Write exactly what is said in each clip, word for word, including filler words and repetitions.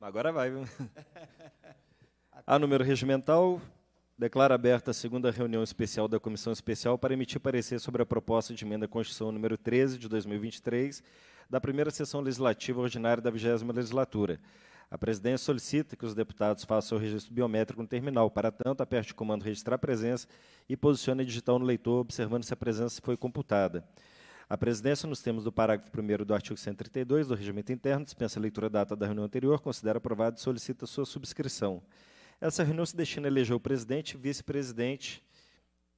Agora vai, viu? A número regimental declara aberta a segunda reunião especial da Comissão Especial para emitir parecer sobre a proposta de emenda à Constituição número treze de dois mil e vinte e três, da primeira sessão legislativa ordinária da vigésima legislatura. A presidência solicita que os deputados façam o registro biométrico no terminal. Para tanto, aperte o comando registrar presença e posicione a digital no leitor, observando se a presença foi computada. A presidência, nos termos do parágrafo primeiro do artigo cento e trinta e dois do Regimento Interno, dispensa a leitura da data da reunião anterior, considera aprovado e solicita sua subscrição. Essa reunião se destina a eleger o presidente e vice-presidente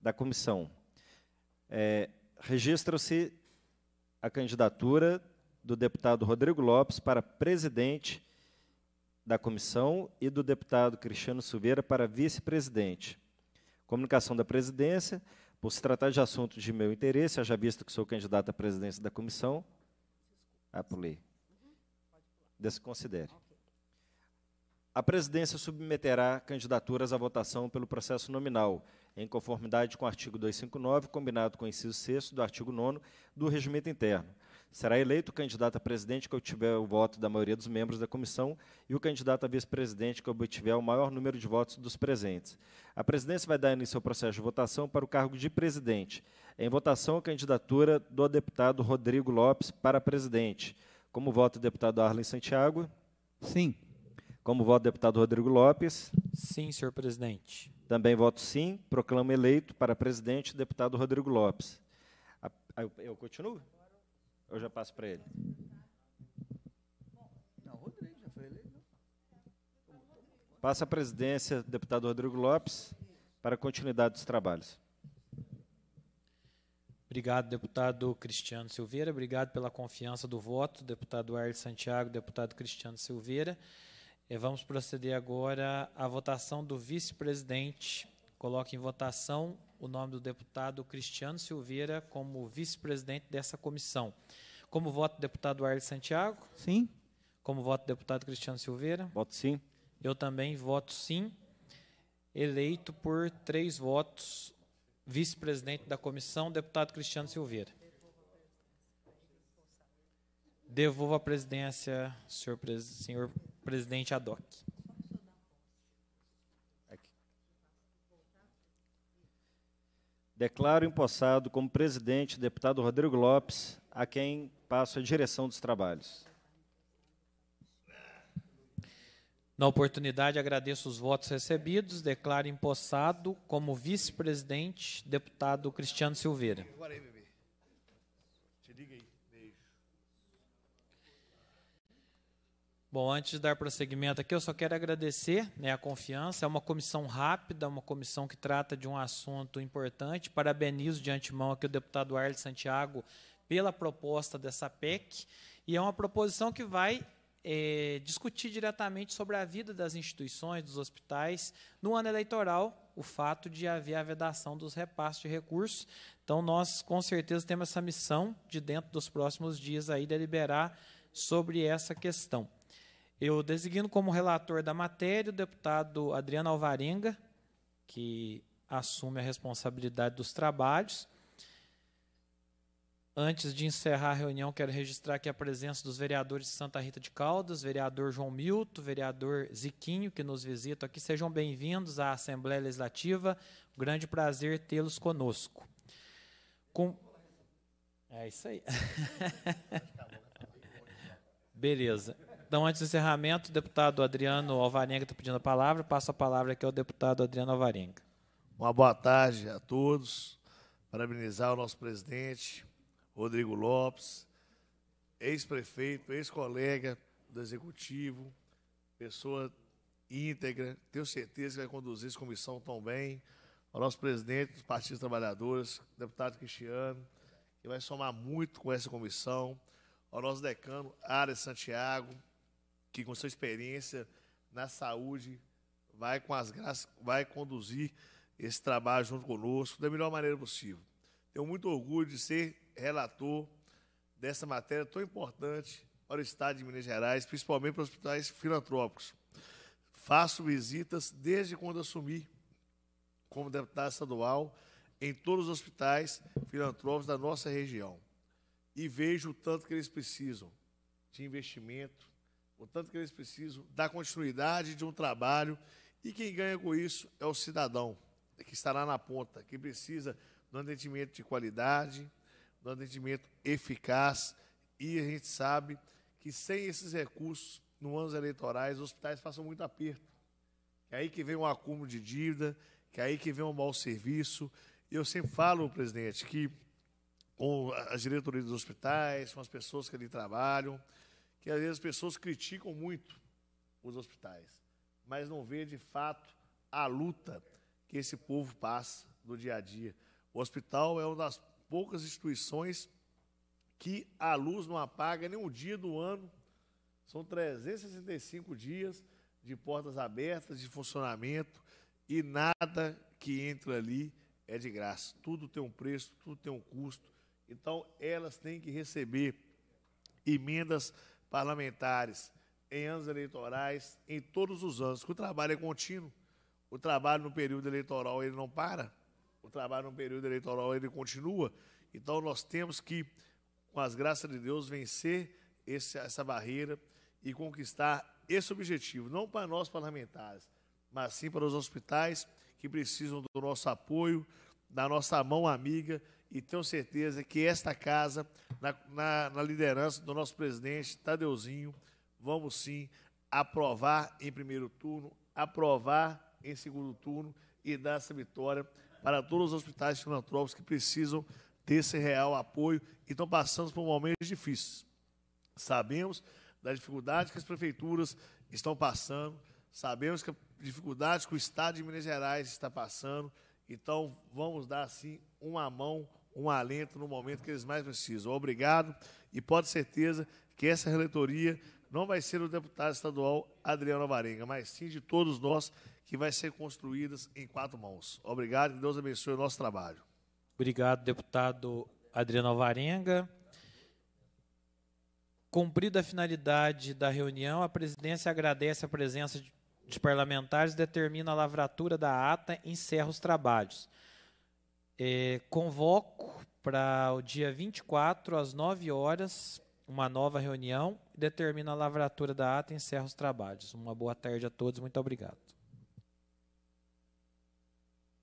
da comissão. É, registra-se a candidatura do deputado Rodrigo Lopes para presidente da comissão e do deputado Cristiano Silveira para vice-presidente. Comunicação da presidência, por se tratar de assunto de meu interesse, haja visto que sou candidato à presidência da comissão. Ah, pulei. Desconsidere. A presidência submeterá candidaturas à votação pelo processo nominal, em conformidade com o artigo duzentos e cinquenta e nove, combinado com o inciso sexto do artigo nono do Regimento Interno. Será eleito o candidato a presidente que obtiver o voto da maioria dos membros da comissão e o candidato a vice-presidente que obtiver o maior número de votos dos presentes. A presidência vai dar início ao processo de votação para o cargo de presidente. Em votação, a candidatura do deputado Rodrigo Lopes para presidente. Como voto o deputado Arlen Santiago? Sim. Como voto o deputado Rodrigo Lopes? Sim, senhor presidente. Também voto sim. Proclamo eleito para presidente o deputado Rodrigo Lopes. A, a, eu, eu continuo? Eu já passo para ele. Não, Rodrigo já foi eleito. Passa a presidência, deputado Rodrigo Lopes, para a continuidade dos trabalhos. Obrigado, deputado Cristiano Silveira. Obrigado pela confiança do voto, deputado Arlen Santiago, deputado Cristiano Silveira. Vamos proceder agora à votação do vice-presidente. Coloque em votação o nome do deputado Cristiano Silveira como vice-presidente dessa comissão. Como voto o deputado Arlen Santiago? Sim. Como voto o deputado Cristiano Silveira? Voto sim. Eu também voto sim. Eleito por três votos, vice-presidente da comissão, deputado Cristiano Silveira. Devolvo a presidência, senhor presidente. Senhor presidente ad hoc. Aqui. Declaro empossado como presidente o deputado Rodrigo Lopes, a quem passo a direção dos trabalhos. Na oportunidade, agradeço os votos recebidos. Declaro empossado como vice-presidente deputado Cristiano Silveira. Agora aí, bebê. Te liga aí. Bom, antes de dar prosseguimento aqui, eu só quero agradecer, né, a confiança. É uma comissão rápida, uma comissão que trata de um assunto importante. Parabenizo de antemão aqui o deputado Arlen Santiago pela proposta dessa P E C. E é uma proposição que vai é, discutir diretamente sobre a vida das instituições, dos hospitais, no ano eleitoral, o fato de haver a vedação dos repasses de recursos. Então, nós, com certeza, temos essa missão de, dentro dos próximos dias, aí, deliberar sobre essa questão. Eu designo como relator da matéria o deputado Adriano Alvarenga, que assume a responsabilidade dos trabalhos. Antes de encerrar a reunião, quero registrar aqui a presença dos vereadores de Santa Rita de Caldas, vereador João Milton, vereador Ziquinho, que nos visitam aqui. Sejam bem-vindos à Assembleia Legislativa. Grande prazer tê-los conosco. Com... É isso aí. Beleza. Então, antes do encerramento, o deputado Adriano Alvarenga está pedindo a palavra. Passo a palavra aqui ao deputado Adriano Alvarenga. Uma boa tarde a todos. Parabenizar o nosso presidente, Rodrigo Lopes, ex-prefeito, ex-colega do Executivo, pessoa íntegra. Tenho certeza que vai conduzir essa comissão tão bem. Ao nosso presidente dos Partidos Trabalhadores, deputado Cristiano, que vai somar muito com essa comissão. Ao nosso decano, Arlen Santiago, que com sua experiência na saúde vai, com as graças, vai conduzir esse trabalho junto conosco da melhor maneira possível. Tenho muito orgulho de ser relator dessa matéria tão importante para o Estado de Minas Gerais, principalmente para os hospitais filantrópicos. Faço visitas desde quando assumi como deputado estadual em todos os hospitais filantrópicos da nossa região e vejo o tanto que eles precisam de investimento. o tanto que eles precisam da continuidade de um trabalho, e quem ganha com isso é o cidadão, que estará na ponta, que precisa de um atendimento de qualidade, de um atendimento eficaz, e a gente sabe que sem esses recursos, nos anos eleitorais, os hospitais passam muito aperto. É aí que vem um acúmulo de dívida, que é aí que vem um mau serviço. E eu sempre falo, presidente, que com as diretorias dos hospitais, com as pessoas que ali trabalham, que às vezes as pessoas criticam muito os hospitais, mas não vê, de fato, a luta que esse povo passa no dia a dia. O hospital é uma das poucas instituições que a luz não apaga nenhum dia do ano. São trezentos e sessenta e cinco dias de portas abertas, de funcionamento, e nada que entra ali é de graça. Tudo tem um preço, tudo tem um custo. Então, elas têm que receber emendas parlamentares em anos eleitorais, em todos os anos, porque o trabalho é contínuo. O trabalho no período eleitoral ele não para, o trabalho no período eleitoral ele continua. Então, nós temos que, com as graças de Deus, vencer esse, essa barreira e conquistar esse objetivo, não para nós parlamentares, mas sim para os hospitais que precisam do nosso apoio, da nossa mão amiga, e tenho certeza que esta casa, na, na, na liderança do nosso presidente Tadeuzinho, vamos sim aprovar em primeiro turno, aprovar em segundo turno e dar essa vitória para todos os hospitais filantrópicos que precisam desse real apoio e estão passando por momentos difíceis. Sabemos da dificuldade que as prefeituras estão passando, sabemos que a dificuldade que o Estado de Minas Gerais está passando, então vamos dar, sim, uma mão, um alento no momento que eles mais precisam. Obrigado, e pode ter certeza que essa relatoria não vai ser do deputado estadual Adriano Alvarenga, mas sim de todos nós, que vai ser construídas em quatro mãos. Obrigado, que Deus abençoe o nosso trabalho. Obrigado, deputado Adriano Alvarenga. Cumprida a finalidade da reunião, a presidência agradece a presença de, de parlamentares, determina a lavratura da ata e encerra os trabalhos. É, convoco para o dia vinte e quatro, às nove horas, uma nova reunião, determina a lavratura da ata e encerra os trabalhos. Uma boa tarde a todos, muito obrigado.